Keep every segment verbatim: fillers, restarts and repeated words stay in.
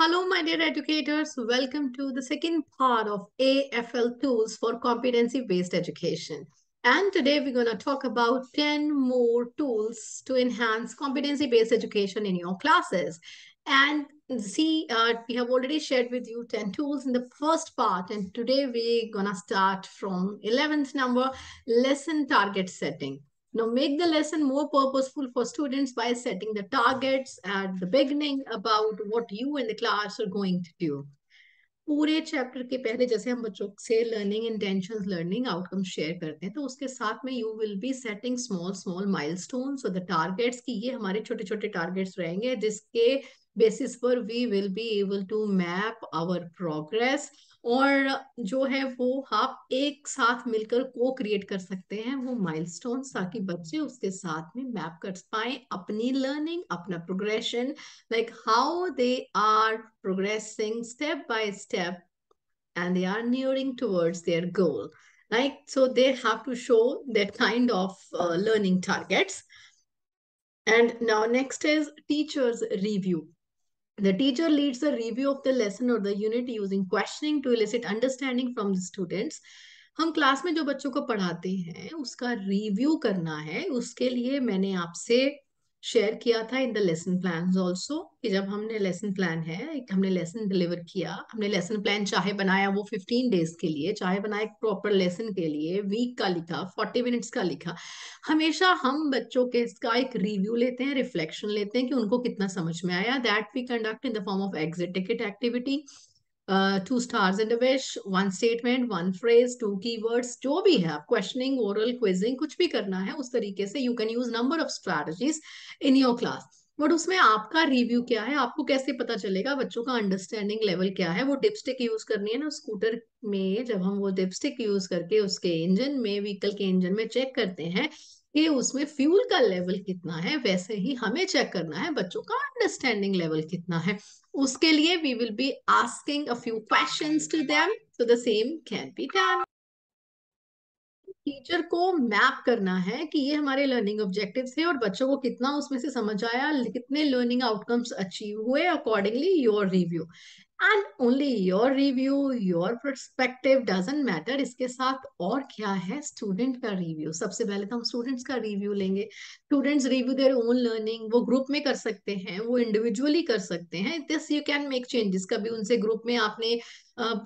Hello, my dear educators. Welcome to the second part of A F L tools for competency-based education. And today we're going to talk about ten more tools to enhance competency-based education in your classes. And see, uh, we have already shared with you ten tools in the first part. And today we're going to start from eleventh number, lesson target setting. Now, make the lesson more purposeful for students by setting the targets at the beginning about what you and the class are going to do. पूरे chapter के पहले जैसे हम बच्चों से learning intentions, learning outcome share करते हैं, तो उसके साथ में you will be setting small small milestones और द टारगेट्स की ये हमारे छोटे छोटे टारगेट्स रहेंगे जिसके बेसिस पर we will be able to map our progress और जो है वो आप एक साथ मिलकर को क्रिएट कर सकते हैं वो माइलस्टोन्स ताकि बच्चे उसके साथ में मैप कर पाए अपनी लर्निंग, अपना progression, like how they are progressing step by step and they are nearing towards their goal, right? So they have to show that kind of learning targets. And now next is teacher's review. The teacher leads the review of the lesson or the unit using questioning to elicit understanding from the students. हम class में जो बच्चों को पढ़ाते हैं उसका review करना है, उसके लिए मैंने आपसे शेयर किया था in the lesson plan also कि जब हमने लेसन प्लान है, हमने लेसन डिलीवर किया, हमने लेसन प्लान चाहे बनाया वो फिफ्टीन डेज के लिए, चाहे बनाया एक प्रॉपर लेसन के लिए, वीक का लिखा, फोर्टी मिनट्स का लिखा, हमेशा हम बच्चों के इसका एक रिव्यू लेते हैं, रिफ्लेक्शन लेते हैं कि उनको कितना समझ में आया. That we conduct in the form of exit ticket activity, two stars and a wish, one statement, one phrase, two keywords, जो भी है आप क्वेश्चनिंग, ओरल क्विजिंग, कुछ भी करना है उस तरीके से you can use number of strategies in your class. But उसमें आपका रिव्यू क्या है, आपको कैसे पता चलेगा बच्चों का अंडरस्टैंडिंग लेवल क्या है? वो डिपस्टिक यूज करनी है ना स्कूटर में, जब हम वो डिपस्टिक यूज करके उसके इंजन में, व्हीकल के इंजन में चेक करते हैं कि उसमें फ्यूल का लेवल कितना है, वैसे ही हमें चेक करना है बच्चों का अंडरस्टैंडिंग लेवल कितना है. उसके लिए we will be asking a few questions to them, so the same can be done. Teacher को मैप करना है कि ये हमारे लर्निंग ऑब्जेक्टिव्स है और बच्चों को कितना उसमें से समझ आया, कितने लर्निंग आउटकम्स अचीव हुए, accordingly your review. And only your review, your perspective doesn't matter. इसके साथ और क्या है? स्टूडेंट का रिव्यू. सबसे पहले तो हम स्टूडेंट्स का रिव्यू लेंगे. Students review their own learning, वो ग्रुप में कर सकते हैं, वो इंडिविजुअली कर सकते हैं. This you can make changes. कभी उनसे ग्रुप में आपने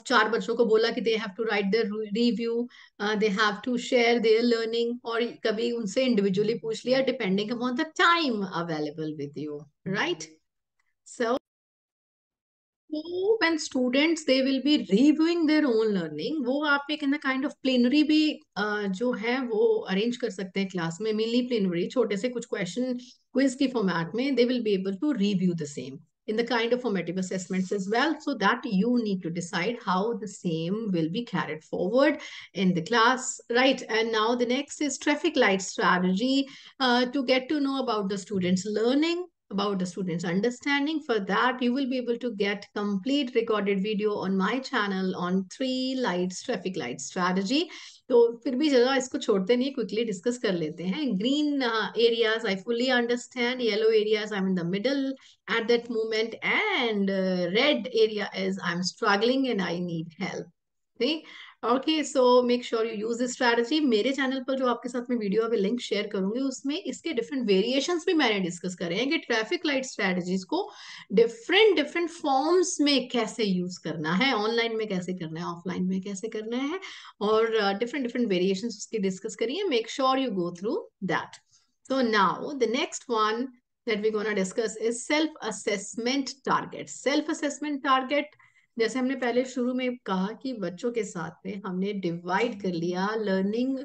चार बच्चों को बोला कि they have to write their review, they have to share their learning, और कभी उनसे इंडिविजुअली पूछ लिया depending upon the time available with you, right? So when students they will be reviewing their own learning, वो आप एक ना kind of plenary भी uh, जो है वो arrange कर सकते हैं class में, mainly plenary, छोटे से कुछ question quiz की format में. they will be able to review the same in the kind of formative assessments as well, so that you need to decide how the same will be carried forward in the class, right? And now the next is traffic light strategy, uh, to get to know about the students' learning, about the students' understanding. For that, you will be able to get complete recorded video on my channel on three lights, traffic light strategy. तो फिर भी जरा इसको छोड़ते नहीं, quickly discuss कर लेते हैं. Green areas I fully understand, yellow areas I am in the middle at that moment, and red area is I am struggling and I need help. ठीक, okay, so make sure you use this strategy. मेरे channel पर जो आपके साथ में video अभी link share करूंगी उसमें इसके डिफरेंट वेरिएशंस भी मैंने डिस्कस करे हैं कि ट्रैफिक लाइट स्ट्रैटेजीज को डिफरेंट डिफरेंट फॉर्म्स में कैसे यूज करना है, ऑनलाइन में कैसे करना है, ऑफलाइन में कैसे करना है, और डिफरेंट डिफरेंट वेरिएशंस उसकी डिस्कस करिए. Make sure you go through that. So now the next one that we gonna discuss is self assessment target. Self assessment target, जैसे हमने पहले शुरू में कहा कि बच्चों के साथ में हमने डिवाइड कर लिया, लर्निंग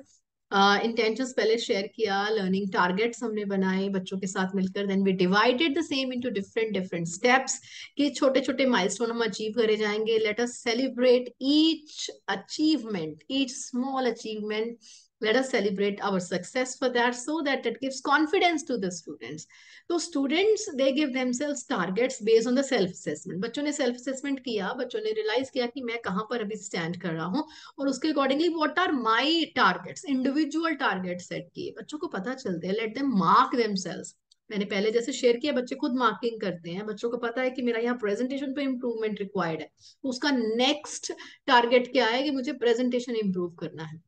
इंटेंशंस पहले शेयर किया, लर्निंग टारगेट्स हमने बनाए बच्चों के साथ मिलकर, then we divided the same into different different steps कि छोटे छोटे माइलस्टोन हम अचीव करे जाएंगे. Let us celebrate each achievement, each small achievement. Let us celebrate our success for that, so that it gives confidence to the students. So students they give themselves targets based on the self-assessment. बच्चों ने self-assessment किया, बच्चों ने realize किया कि मैं कहाँ पर अभी stand कर रहा हूँ, और उसके accordingly what are my targets, individual targets set किए. बच्चों को पता चलता है, let them mark themselves. मैंने पहले जैसे शेयर किया, बच्चे खुद मार्किंग करते हैं, बच्चों को पता है कि मेरा यहाँ प्रेजेंटेशन पे इम्प्रूवमेंट रिक्वायर्ड है, तो उसका नेक्स्ट टारगेट क्या है कि मुझे प्रेजेंटेशन इम्प्रूव करना है।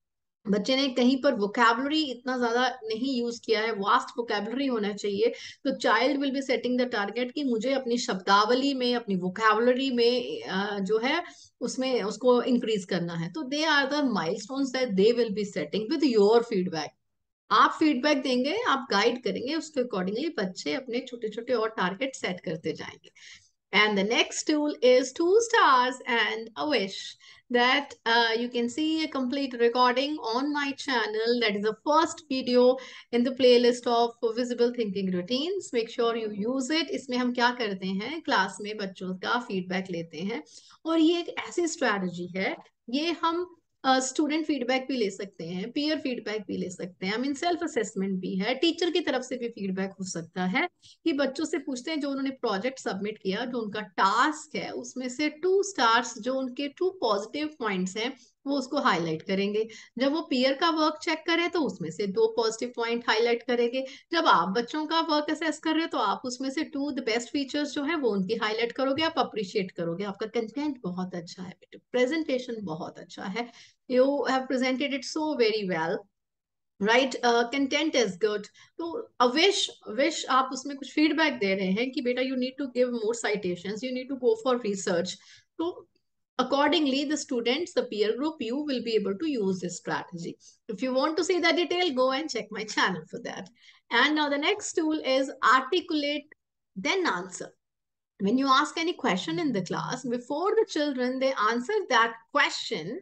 बच्चे ने कहीं पर वोकैबुलरी इतना ज्यादा नहीं यूज किया है, वास्ट वोकैबुलरी होना चाहिए, तो child will be setting the target कि मुझे अपनी शब्दावली में, अपनी वोकैबुलरी में जो है उसमें उसको इंक्रीज करना है। तो they are the milestones that they will be setting with your feedback. आप फीडबैक देंगे, आप गाइड करेंगे, उसके अकॉर्डिंगली बच्चे अपने छोटे छोटे और टारगेट सेट करते जाएंगे। And the next tool is two stars and a wish that uh, you can see a complete recording on my channel. That is the first video in the playlist of Visible Thinking Routines. Make sure you use it. इसमें हम क्या करते हैं, class में बच्चों का feedback लेते हैं, और ये एक ऐसी स्ट्रैटेजी है, ये हम स्टूडेंट uh, फीडबैक भी ले सकते हैं, पीयर फीडबैक भी ले सकते हैं, आई मीन सेल्फ असेसमेंट भी है, टीचर की तरफ से भी फीडबैक हो सकता है कि बच्चों से पूछते हैं जो उन्होंने प्रोजेक्ट सबमिट किया, जो उनका टास्क है, उसमें से टू स्टार्स, जो उनके टू पॉजिटिव पॉइंट्स हैं, वो उसको हाईलाइट करेंगे। जब वो पीयर का वर्क चेक करे तो उसमें से दो पॉजिटिव पॉइंट हाईलाइट करेंगे। जब आप बच्चों का वर्क असेस कर रहे हो तो आप उसमें से टू द बेस्ट फीचर्स जो है वो उनकी हाईलाइट करोगे, आप अप्रिशिएट करोगे, आपका कंटेंट बहुत अच्छा है बेटा, प्रेजेंटेशन बहुत अच्छा है, you have presented it so very well, right, content is good. तो अविश विश आप उसमें कुछ फीडबैक दे रहे हैं कि बेटा you need to give more citations, you need to go for research. तो accordingly the students, the peer group, you will be able to use this strategy. If you want to see the detail, go and check my channel for that. And now the next tool is articulate then answer. When you ask any question in the class, before the children they answer that question,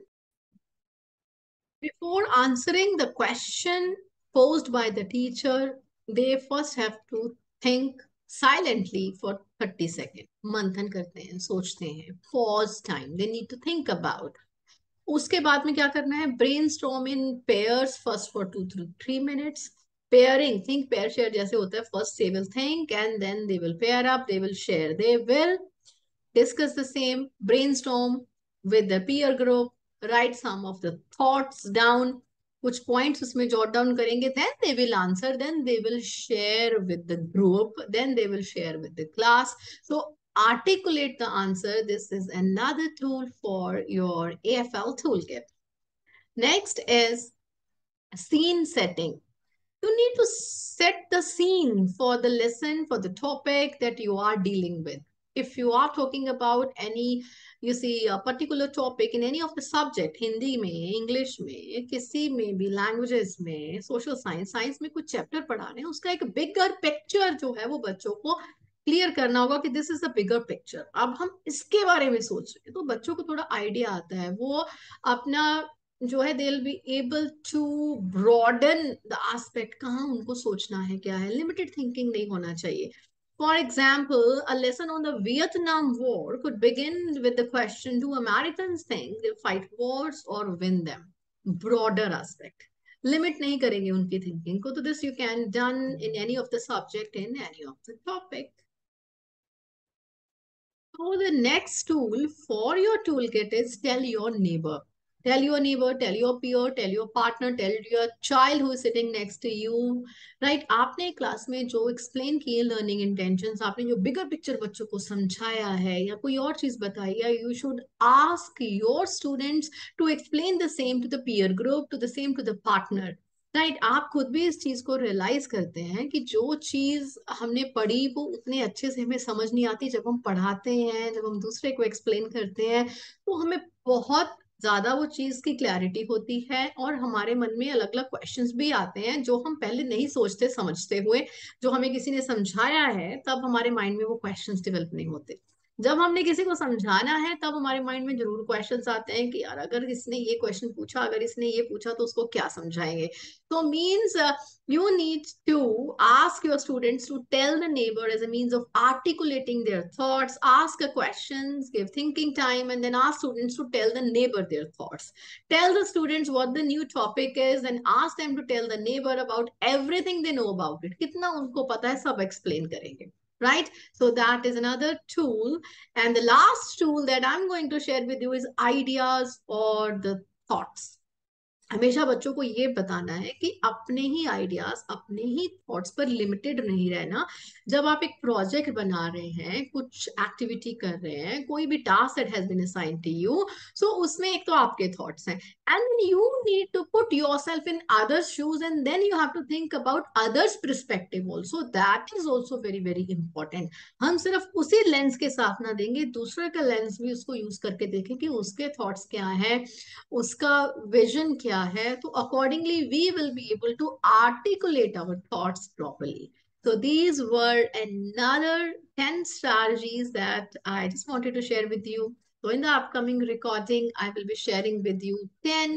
before answering the question posed by the teacher, they first have to think silently for thirty seconds. मंथन करते हैं, सोचते हैं, pause time, they need to think about. उसके बाद में क्या करना है, brainstorm in pairs first for two three three minutes. Pairing, think pair share जैसे होता है, first they will think and then they will pair up, they will share, they will discuss the same, brainstorm with the peer group, write some of the thoughts down, कुछ points उसमें jot down करेंगे, then they will answer, then they will share with the group, then they will share with the class. So articulate the answer. This is another tool for your A F L toolkit. Next is scene setting. You need to set the scene for the lesson, for the topic that you are dealing with. If you are talking about any, you see, a particular topic in any of the subject, Hindi में, English में, किसी में भी languages में, social science, science में कुछ chapter पढ़ा रहे हैं, उसका एक bigger picture जो है वो बच्चों को क्लियर करना होगा कि this is the bigger picture, अब हम इसके बारे में सोच रहे हैं। तो बच्चों को थोड़ा आइडिया आता है, वो अपना जो है they will be able to broaden the aspect, कहाँ उनको सोचना है, क्या है, लिमिटेड थिंकिंग नहीं होना चाहिए। For example, a lesson on the Vietnam war could begin with the question, do American think they fight wars और win them? Broader aspect, limit नहीं करेंगे उनकी थिंकिंग को। तो this you can done in any of the subject, in any of the topic. So the next tool for your toolkit is tell your neighbor. Tell your neighbor, tell your peer, tell your partner, tell your child who is sitting next to you. Right? आपने class में जो explain किए learning intentions, आपने जो bigger picture बच्चों को समझाया है या कोई और चीज बताई है, you should ask your students to explain the same to the peer group, to the same to the partner. Right right, आप खुद भी इस चीज को रियलाइज करते हैं कि जो चीज हमने पढ़ी वो उतने अच्छे से हमें समझ नहीं आती, जब हम पढ़ाते हैं, जब हम दूसरे को एक्सप्लेन करते हैं तो हमें बहुत ज्यादा वो चीज की क्लैरिटी होती है, और हमारे मन में अलग अलग क्वेश्चंस भी आते हैं जो हम पहले नहीं सोचते समझते हुए, जो हमें किसी ने समझाया है तब हमारे माइंड में वो क्वेश्चंस डेवलप नहीं होते। जब हमने किसी को समझाना है तब हमारे माइंड में जरूर क्वेश्चंस आते हैं कि यार अगर इसने ये क्वेश्चन पूछा, अगर इसने ये पूछा तो उसको क्या समझाएंगे। तो means you need to ask your students to tell the neighbour as a means of articulating their thoughts. Ask a question, give thinking time and then ask students to tell the neighbour their thoughts. Tell the students what the new topic is and ask them to tell the neighbour about everything they know about it. कितना उनको पता है सब explain करेंगे, right? So that is another tool. And the last tool that I'm going to share with you is ideas or the thoughts. हमेशा बच्चों को ये बताना है कि अपने ही आइडियाज, अपने ही थॉट्स पर लिमिटेड नहीं रहना। जब आप एक प्रोजेक्ट बना रहे हैं, कुछ एक्टिविटी कर रहे हैं, कोई भी task that has been assigned to you, so उसमें एक तो आपके थॉट्स हैं, and then you need to put yourself in others shoes and then you have to think about others perspective also. That is also very very important. हम सिर्फ उसी lens के साथ ना देंगे, दूसरे का लेंस भी उसको यूज करके देखें कि उसके थॉट्स क्या है, उसका विजन क्या है, तो accordingly we will be able to articulate our thoughts properly. So these were another ten strategies that I just wanted to share with you. So in the upcoming recording, I will be sharing with you ten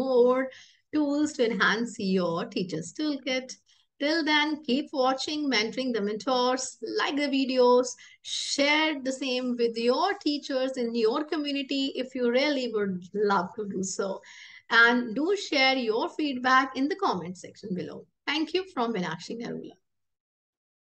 more tools to enhance your teacher's toolkit. Till then, keep watching Mentoring the Mentors, like the videos, share the same with your teachers in your community if you really would love to do so. And do share your feedback in the comment section below. Thank you from Meenakshi Narula.